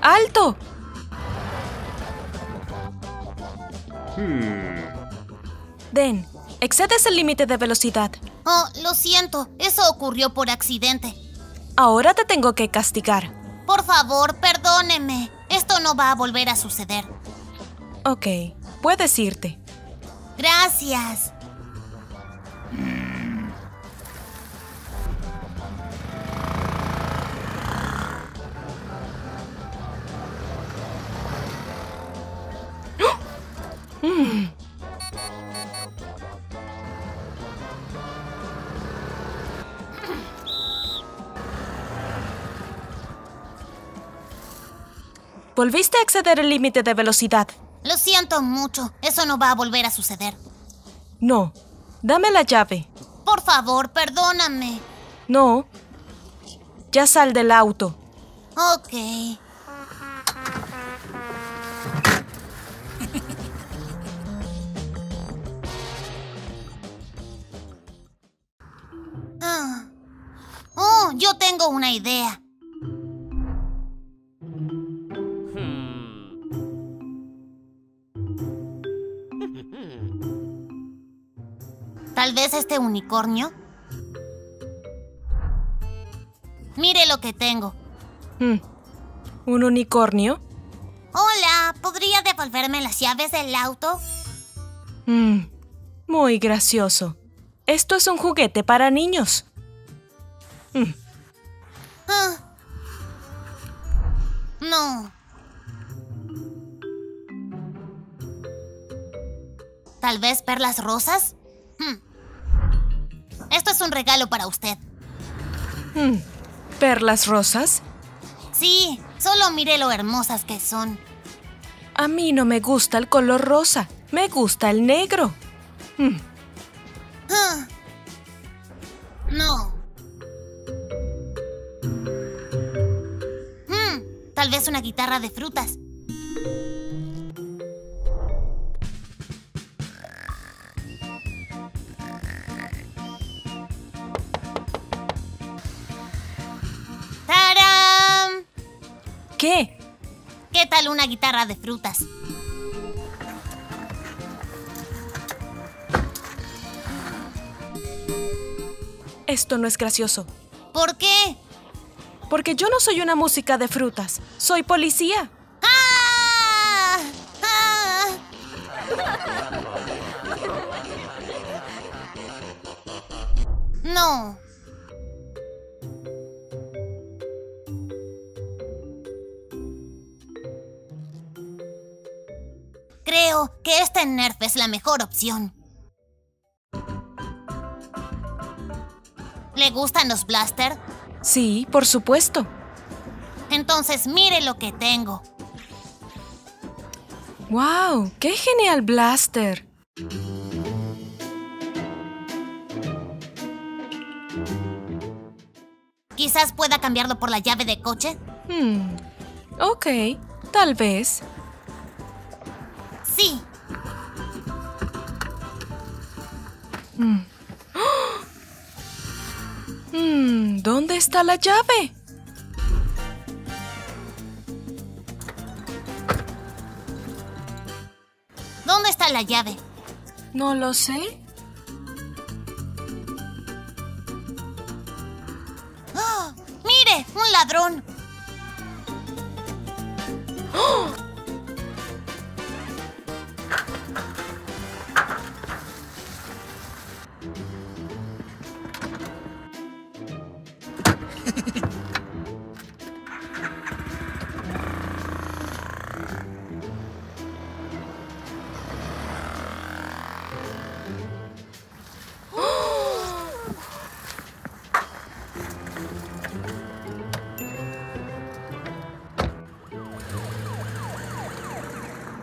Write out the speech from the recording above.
¡Alto! Den, excedes el límite de velocidad. Oh, lo siento. Eso ocurrió por accidente. Ahora te tengo que castigar. Por favor, perdóneme. Esto no va a volver a suceder. Ok, puedes irte. Gracias. Volviste a exceder el límite de velocidad. Lo siento mucho. Eso no va a volver a suceder. No. Dame la llave. Por favor, perdóname. No. Ya sal del auto. Ok. Oh, yo tengo una idea. Tal vez este unicornio. Mire lo que tengo. ¿Un unicornio? Hola, ¿podría devolverme las llaves del auto? Muy gracioso. Esto es un juguete para niños. No. ¿Tal vez perlas rosas? Esto es un regalo para usted. ¿Perlas rosas? Sí, solo mire lo hermosas que son. A mí no me gusta el color rosa. Me gusta el negro. No. Tal vez una guitarra de frutas. ¿Qué? ¿Qué tal una guitarra de frutas? Esto no es gracioso. ¿Por qué? Porque yo no soy una música de frutas. Soy policía. ¡Ah! ¡Ah! No. Creo que este Nerf es la mejor opción. ¿Le gustan los Blaster? Sí, por supuesto. Entonces mire lo que tengo. ¡Wow! ¡Qué genial Blaster! ¿Quizás pueda cambiarlo por la llave de coche? Ok, tal vez. Sí. ¿Dónde está la llave? ¿Dónde está la llave? No lo sé. ¡Oh! ¡Mire! ¡Un ladrón! ¡Oh!